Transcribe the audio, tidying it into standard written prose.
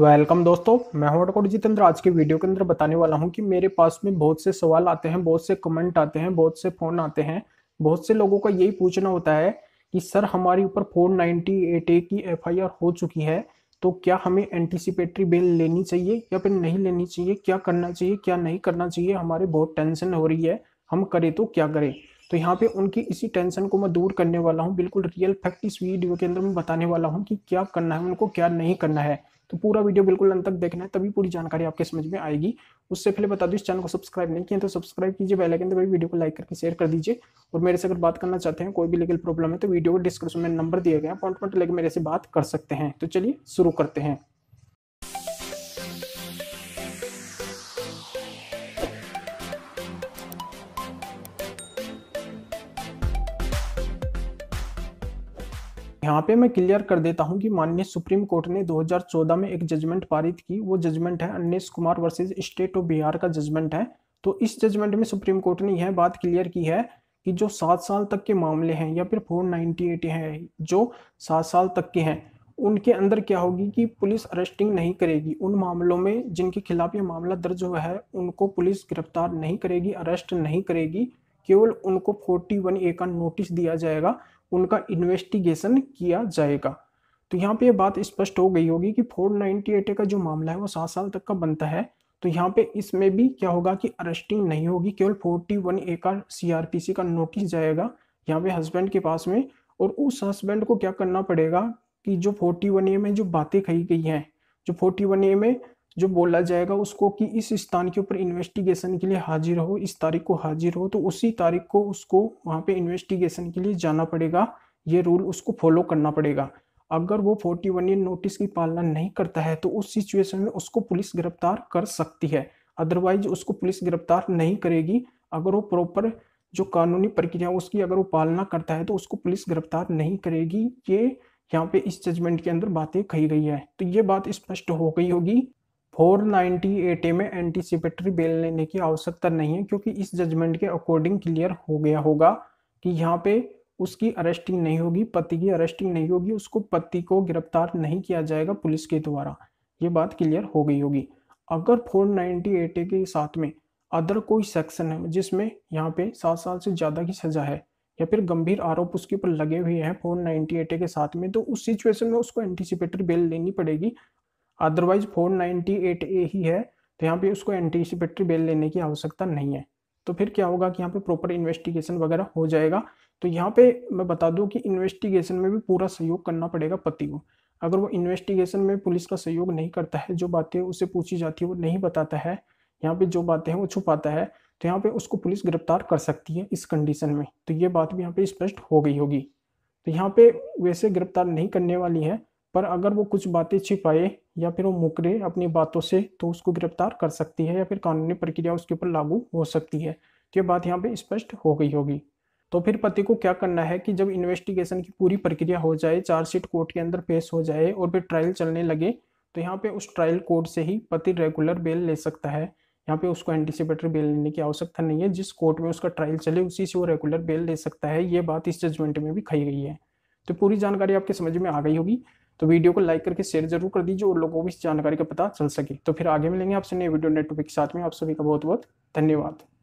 Welcome दोस्तों, मैं हूं एडवोकेट जितेंद्र। आज के वीडियो के अंदर बताने वाला हूं कि मेरे पास में बहुत से सवाल आते हैं, बहुत से कमेंट आते हैं, बहुत से फोन आते हैं। बहुत से लोगों का यही पूछना होता है कि सर हमारे ऊपर 498A की एफआईआर हो चुकी है, तो क्या हमें एंटीसिपेटरी बेल लेनी चाहिए या फिर नहीं लेनी चाहिए, क्या करना चाहिए क्या नहीं करना चाहिए, हमारे बहुत टेंशन हो रही है, हम करें तो क्या करें। तो यहाँ पे उनकी इसी टेंशन को मैं दूर करने वाला हूँ। बिल्कुल रियल फैक्ट इस वीडियो के अंदर मैं बताने वाला हूँ कि क्या करना है उनको, क्या नहीं करना है। तो पूरा वीडियो बिल्कुल अंत तक देखना है, तभी पूरी जानकारी आपके समझ में आएगी। उससे पहले बता दूं, इस चैनल को सब्सक्राइब नहीं किया तो सब्सक्राइब कीजिए, बेल आइकन दबाइए, वीडियो को लाइक करके शेयर कर दीजिए। और मेरे से अगर बात करना चाहते हैं, कोई भी लीगल प्रॉब्लम है, तो वीडियो को डिस्क्रिप्शन में नंबर दिए गए हैं, अपॉइंटमेंट लेकर मेरे से बात कर सकते हैं। तो चलिए शुरू करते हैं। यहाँ पे मैं क्लियर कर देता हूँ कि माननीय सुप्रीम कोर्ट ने 2014 में एक जजमेंट पारित की। वो जजमेंट है Arnesh Kumar versus state of Bihar का जजमेंट है। तो इस जजमेंट में सुप्रीम कोर्ट ने यह बात क्लियर की है कि जो 7 साल तक के मामले हैं या फिर 498 हैं जो 7 साल तक के हैं, उनके अंदर क्या होगी कि पुलिस अरेस्टिंग नहीं करेगी। उन मामलों में जिनके खिलाफ ये मामला दर्ज हुआ है उनको पुलिस गिरफ्तार नहीं करेगी, अरेस्ट नहीं करेगी। केवल उनको 41A का नोटिस दिया जाएगा, उनका इन्वेस्टिगेशन किया जाएगा। तो यहाँ पे ये बात स्पष्ट हो गई होगी कि 498A का जो मामला है वो 7 साल तक का बनता है। तो यहाँ पे इसमें भी क्या होगा कि अरेस्टिंग नहीं होगी, केवल 41A का CRPC का नोटिस जाएगा यहाँ पे हस्बैंड के पास में। और उस हस्बैंड को क्या करना पड़ेगा कि जो 41A में जो बातें कही गई हैं, जो 41A में जो बोला जाएगा उसको कि इस स्थान के ऊपर इन्वेस्टिगेशन के लिए हाजिर हो, इस तारीख को हाजिर हो, तो उसी तारीख को उसको वहाँ पे इन्वेस्टिगेशन के लिए जाना पड़ेगा। ये रूल उसको फॉलो करना पड़ेगा। अगर वो 41A नोटिस की पालना नहीं करता है तो उस सिचुएशन में उसको पुलिस गिरफ्तार कर सकती है, अदरवाइज उसको पुलिस गिरफ्तार नहीं करेगी। अगर वो प्रॉपर जो कानूनी प्रक्रिया उसकी अगर वो पालना करता है तो उसको पुलिस गिरफ्तार नहीं करेगी। ये यहाँ पे इस जजमेंट के अंदर बातें कही गई है। तो ये बात स्पष्ट हो गई होगी, 498A में एंटीसिपेटरी बेल लेने की आवश्यकता नहीं है, क्योंकि इस जजमेंट के अकॉर्डिंग क्लियर हो गया होगा कि यहाँ पे उसकी अरेस्टिंग नहीं होगी, पति की अरेस्टिंग नहीं होगी, उसको पति को गिरफ्तार नहीं किया जाएगा पुलिस के द्वारा। ये बात क्लियर हो गई होगी। अगर 498A के साथ में अदर कोई सेक्शन है जिसमें यहाँ पे 7 साल से ज़्यादा की सज़ा है या फिर गंभीर आरोप उसके ऊपर लगे हुए हैं 498A के साथ में, तो उस सिचुएशन में उसको एंटीसिपेटरी बेल लेनी पड़ेगी, अदरवाइज 498A ही है तो यहाँ पे उसको एंटीसिपेटरी बेल लेने की आवश्यकता नहीं है। तो फिर क्या होगा कि यहाँ पे प्रॉपर इन्वेस्टिगेशन वगैरह हो जाएगा। तो यहाँ पे मैं बता दूँ कि इन्वेस्टिगेशन में भी पूरा सहयोग करना पड़ेगा पति को। अगर वो इन्वेस्टिगेशन में पुलिस का सहयोग नहीं करता है, जो बातें उससे पूछी जाती है वो नहीं बताता है, यहाँ पे जो बातें हैं वो छुपाता है, तो यहाँ पे उसको पुलिस गिरफ्तार कर सकती है इस कंडीशन में। तो ये बात भी यहाँ पे स्पष्ट हो गई होगी। तो यहाँ पे वैसे गिरफ्तार नहीं करने वाली है, पर अगर वो कुछ बातें छिपाए या फिर वो मुकरे अपनी बातों से तो उसको गिरफ्तार कर सकती है या फिर कानूनी प्रक्रिया उसके ऊपर लागू हो सकती है। तो ये बात यहाँ पे स्पष्ट हो गई होगी। तो फिर पति को क्या करना है कि जब इन्वेस्टिगेशन की पूरी प्रक्रिया हो जाए, चार्जशीट कोर्ट के अंदर पेश हो जाए और फिर ट्रायल चलने लगे, तो यहाँ पे उस ट्रायल कोर्ट से ही पति रेगुलर बेल ले सकता है। यहाँ पे उसको एंटीसिपेटरी बेल लेने की आवश्यकता नहीं है। जिस कोर्ट में उसका ट्रायल चले उसी से वो रेगुलर बेल ले सकता है। ये बात इस जजमेंट में भी कही गई है। तो पूरी जानकारी आपके समझ में आ गई होगी। तो वीडियो को लाइक करके शेयर जरूर कर दीजिए और लोगों को भी इस जानकारी का पता चल सके। तो फिर आगे मिलेंगे आपसे नए वीडियो नए टॉपिक के साथ में। आप सभी का बहुत बहुत धन्यवाद।